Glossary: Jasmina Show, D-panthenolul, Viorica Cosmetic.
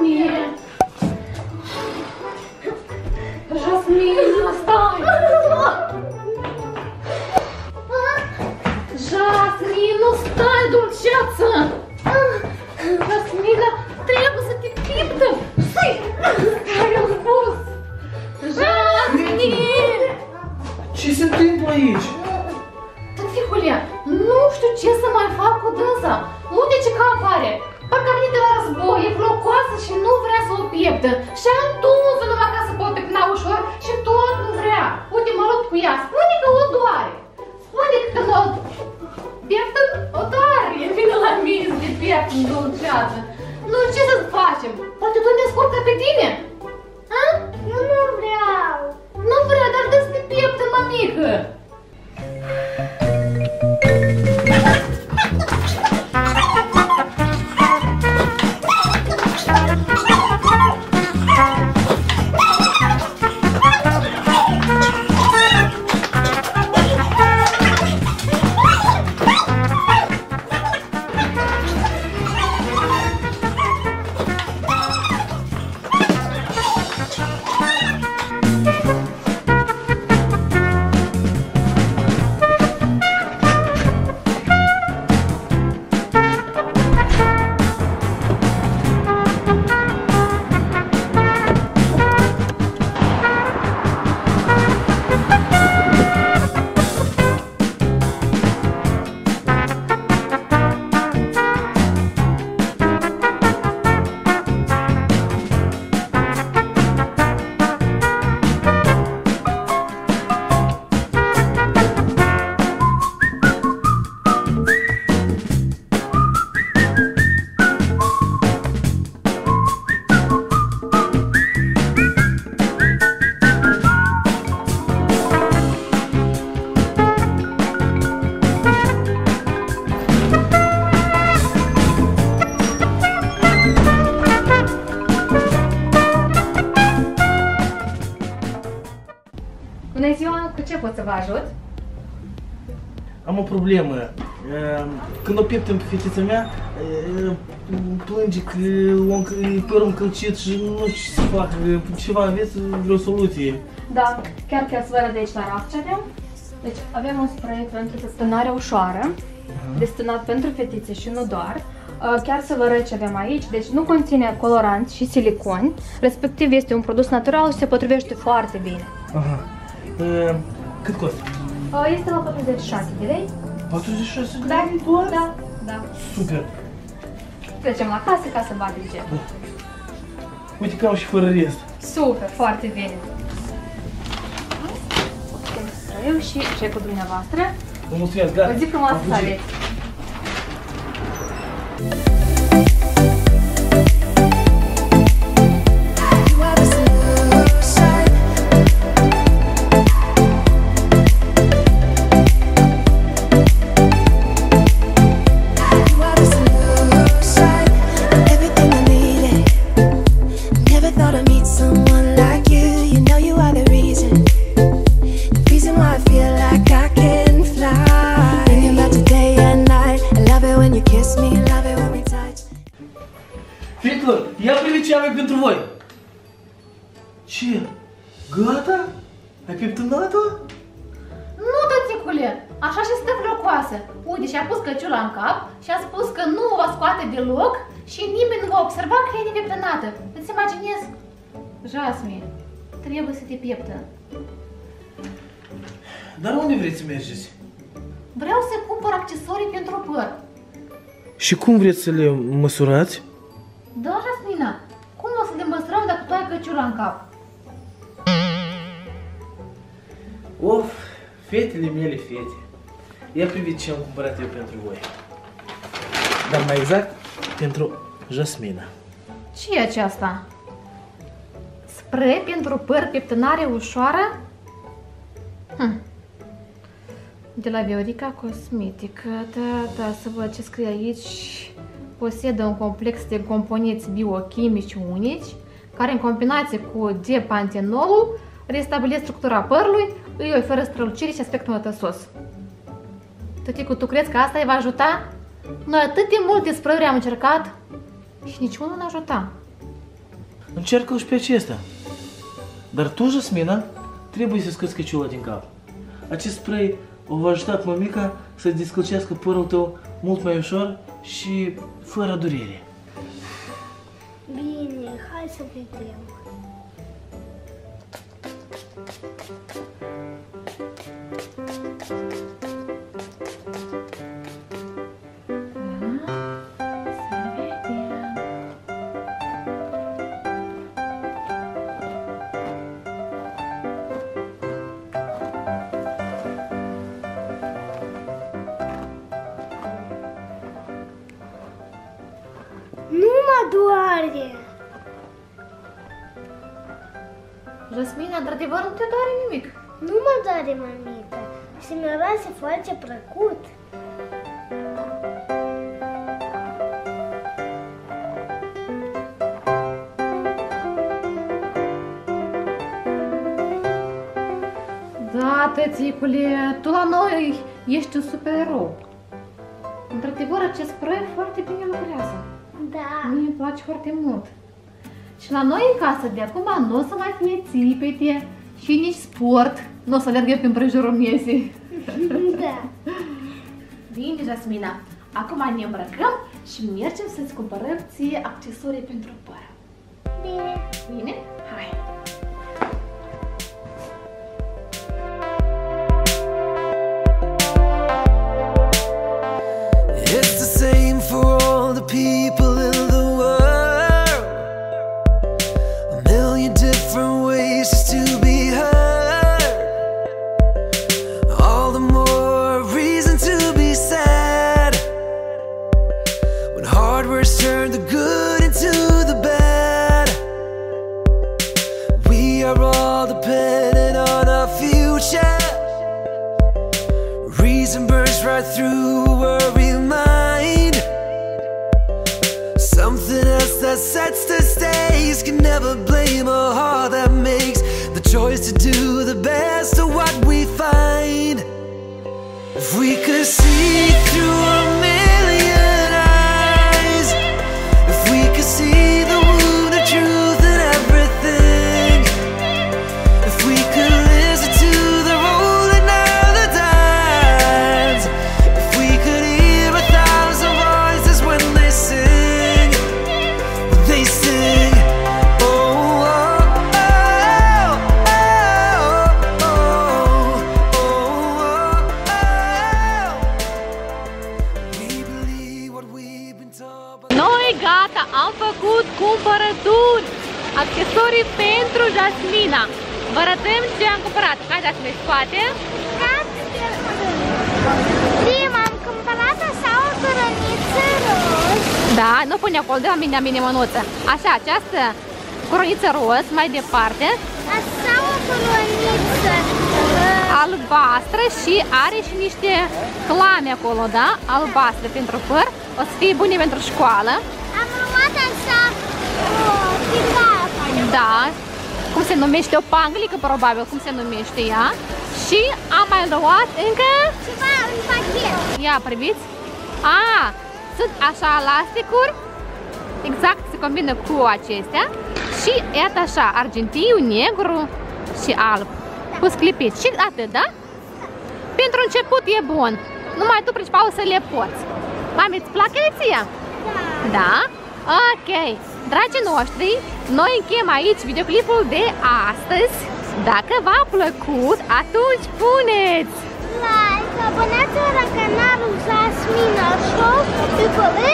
Jasmina! Jasmina, stai! Jasmina, stai, dulceață! Jasmina, trebuie să te piptăm! Stai! Care am spus! Jasmina! Ce se întâmplă aici? Tăticule, nu știu ce să mai fac cu dânsa! Unde ce cap are? Parcă a venit de la război, e blocoasă și nu vrea să o pieptă. Și am dus-o numai ca să pot pepna ușor și tot nu vrea. Uite, mă lupt cu ea. Spune că o doare. Spune că o pieptă, o doare. E vine la mine să te pieptă în dulceață. Nu, ce să facem? Poate tu te scurcă pe tine? A? Eu nu vreau. Nu vrea, dar dă să te pieptă, mămică. Bună ziua, cu ce pot să vă ajut? Am o problemă. Când o pieptăm pe fetița mea, plânge că e părul încălcit și nu știu ce să fac. Ceva aveți, vreo soluție. Da, chiar să vă arăt de aici la rafcea. Deci avem un spray pentru stânare ușoară, destinat pentru fetițe și nu doar. Chiar să vă arăt ce avem aici, deci nu conține coloranți și siliconi, respectiv este un produs natural și se potrivește foarte bine. Aha. Cât costă? Este la 46 de lei. 46 de lei? Da, da. Super! Trecem la casă ca să batem gel. Uite că am și fără rest. Super, foarte bine. Eu și șecul dumneavoastră. Vă mulțumesc, gata. O zi frumoasă să aveți. Fetilor, ia priviți ce avem pentru voi! Ce? Gata? Ai pieptănat-o? Nu, tăticule! Așa și stă blocoasă. Uite, și-a pus căciula în cap și a spus că nu o scoate deloc și nimeni nu va observa că e nepieptănată. Îți imaginezi? Jasmina, trebuie să te pieptă. Dar unde vreți să mergeți? Vreau să cumpăr accesorii pentru păr. Și cum vreți să le măsurați? Da, Jasmina, cum o să le măsurăm dacă tu ai căciula în cap? Of, fetele mele, fete. Ia priviți ce am cumpărat eu pentru voi. Dar mai exact, pentru Jasmina. Ce e aceasta? Spray pentru păr, pieptănare ușoară? De la Viorica Cosmetic. Da, da, să văd ce scrie aici. Posedă un complex de componenți biochimici unici, care în combinație cu D-panthenolul restabilesc structura părului, îi oferă strălucire și aspect mătăsos. Tăticu, tu crezi că asta îi va ajuta? Noi atât de multe spray-uri am încercat și niciunul nu ajuta. Încearcă-l și pe acesta. Dar tu, Jasmina, trebuie să scoți căciula din cap. Acest spray o va ajuta pe mămica să-ți descălcească părul tău mult mai ușor și fără durere. Bine, hai să vedem. Doare! Jasmina, într-adevăr nu te doare nimic. Nu mă doare, mămită. Și mi-o lase foarte plăcut. Da, tăticule, tu la noi ești un supererou. Într-adevăr, acest proiect foarte bine lucrează. Da. Mie îmi place foarte mult. Și la noi în casă de acum nu o să mai fie țipete și nici sport. Nu o să alerg eu prin prejurul miezii. Da. Bine, Jasmina, acum ne îmbrăcăm și mergem să-ți cumpărăm ție accesorii pentru păr. Bine. Bine? Hai. Pentru Jasmina. Vă arătăm ce am cumpărat. Hai, Jasmina, scoate. Prima, am cumpărat așa o coroniță roz. Da, nu pune acolo, de la mine, mănuță. Așa, această coroniță roz, mai departe. Așa o coroniță albastră și are și niște clame acolo, da? Albastră pentru păr. O să fie bune pentru școală. Am luat așa o filmare. Da, cum se numește, o panglică probabil, cum se numește ea. Și am mai luat încă ceva în pachet. Ia, priviți. A, sunt așa elasticuri, exact, se combină cu acestea. Și iată așa, argintiu, negru și alb, da, cu sclipit. Și atât, da? Pentru început e bun. Numai tu principalul să le poți. Mami, îți plac ele ție? Da. Da? Ok. Dragii noștri, noi încheiem aici videoclipul de astăzi. Dacă v-a plăcut, atunci puneți like, abonați-vă la canalul Jasmina Show.